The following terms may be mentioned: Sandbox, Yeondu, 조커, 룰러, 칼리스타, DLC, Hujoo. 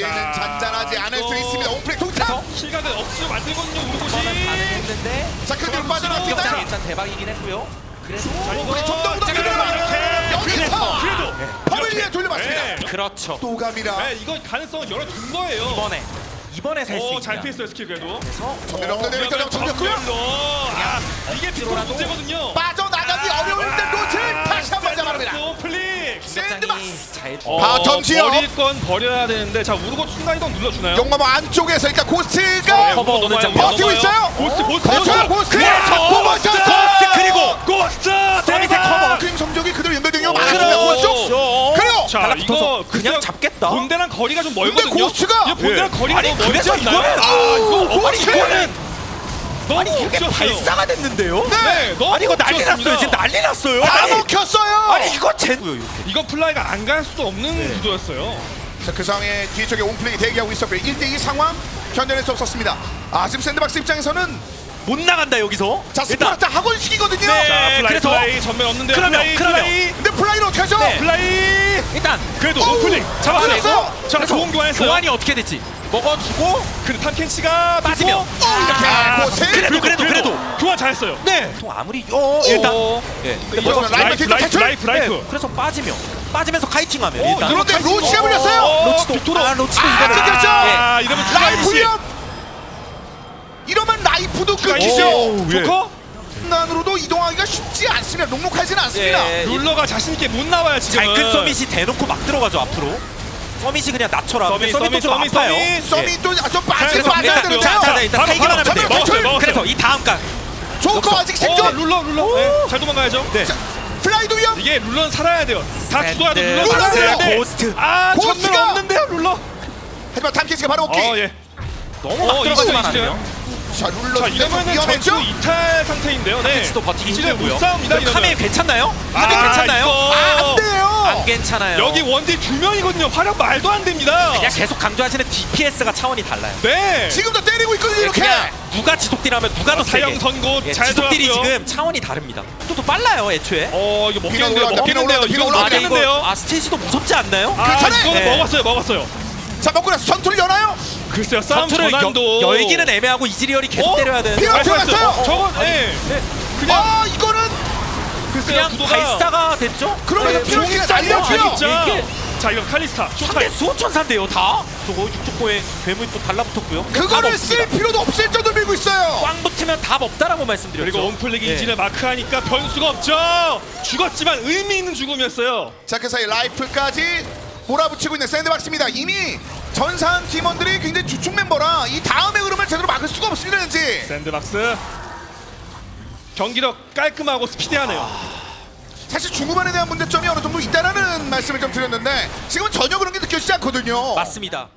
뒤에는 잔잔하지 않을 수 있습니다. 오프레 통타! 실각을 억지로 만들거든요, 우르고시. 자, 그 뒤로 빠져나갑니다. 일단 대박이긴 했고요. 그래서 오프레 정동도 여기서! 퍼블리에 돌려봤습니다. 그렇죠. 도감이라. 네, 이건 가능성은 열어둔 거예요. 이번에 살 수 있다. 잘 피했어요, 스킬 그래도. 그래서 정면 없는 데미터랑 정렸고요. 이게 비로라 문제거든요. 빠져나가기 어려운데 로칭 다시 한번 잡아갑니다. 샌드박스! 바텀 지역! 버릴 건 버려야 되는데, 자, 우르고 순간이동 눌러주나요? 용마모 안쪽에서 일단 고스트가 버티고 있어요! 고스트! 고스트! 그리고 고스트! 서밋의 커버! 크림 성적이 그대로 연결되는 게 많았습니다, 고스트! 그래요! 자, 이거 그냥 잡겠다. 본대랑 거리가 좀 멀거든요? 근데 고스트가! 본대랑 거리가 너무 멀지 않나요? 아, 이거는! 아니 이게 발사가 됐는데요? 네! 아니 이거 난리 났어요. 지금 난리 났어요. 다 먹혔어요. 아니 이거 이거 플라이가 안 갈 수도 없는 구도였어요. 자, 그 상황에 뒤쪽에 온플레이 대기하고 있었고 1대2 상황 견뎌낼 수 없었습니다. 아, 지금 샌드박스 입장에서는 못 나간다 여기서. 자, 스파르타 학원식이거든요. 네. 자, 플라이, 그래서 플라이 전면 없는데 그러면 플라이. 근데 플라이는 어떻게 하죠? 네. 플라이 일단 그래도 오프닝 잡아냈어. 자, 좋은 교환했어요. 교환이 어떻게 됐지? 먹어주고 그 탐켄치가 빠지면 이렇게 그래도 교환 잘했어요. 네. 아무리 일단 라이프. 그래서 빠지면서 카이팅하면 일단. 그런데 로치가 불렸어요. 로치도 이겼죠. 이러면 라이프요. 이러면 라이프도 끊기죠. 조커? 난으로도 이동하기가 쉽지 않습니다. 녹록하지는 않습니다. 룰러가 자신있게 못 나와요 지금. 잘 큰 서밋이 대놓고 막 들어가죠 앞으로. 서밋이 그냥 낮춰라. 서밋도 좀 아파요. 서밋도 좀 빠지고 앉아야 되는데요. 자, 일단 세기만 하면 돼요. 그래서 이 다음간 조커 아직 생존! 룰러 잘 도망가야죠. 플라이도 위험! 이게 룰러는 살아야 돼요. 다 죽어야 돼. 룰러 살아야 돼. 고스트! 아, 전면 없는데요 룰러! 하지만 탐캐치가 바로 오키! 너무 막 들어가지만 안 돼요. 자, 룰러 때문에 전투 이탈 상태인데요. 네. 또 버티기 힘들고요. 카메 괜찮나요? 카메 괜찮나요? 안 돼요. 안 괜찮아요. 여기 원딜 2명이거든요. 활약 말도 안 됩니다. 그냥 계속 강조하시는 DPS가 차원이 달라요. 네. 지금도 때리고 있거든요. 이렇게. 누가 지속딜하면 누가 더 세게. 사형선고 지속딜이 지금 차원이 다릅니다. 또 빨라요 애초에. 이거 먹히는데요. 아, 스테이지도 무섭지 않나요? 이거 먹었어요. 자, 먹고 나서 전투를 여나요? 글쎄요, 싸움 전환도 열기는 애매하고 이즈리얼이 계속 때려야 되는데 피어 들어갔어요! 저건 이거는 글쎄요, 그냥 발사가 됐죠? 그러면 피어기가 날렸고요! 자, 이거 칼리스타 상대 수호천사인데요 다? 저거 육족고에 괴물도 달라붙었고요. 그거를 쓸 필요도 없을 정도 밀고 있어요! 꽝 붙으면 답 없다라고 말씀드렸죠. 그리고 온플릭이 이즈를 마크하니까 변수가 없죠! 죽었지만 의미 있는 죽음이었어요. 자, 그 사이 라이프까지 몰아붙이고 있는 샌드박스입니다. 이미 전상 팀원들이 굉장히 주축 멤버라 이 다음의 흐름을 제대로 막을 수가 없습니다. 샌드박스 경기력 깔끔하고 스피디하네요. 사실 중후반에 대한 문제점이 어느 정도 있다라는 말씀을 좀 드렸는데 지금은 전혀 그런 게 느껴지지 않거든요. 맞습니다.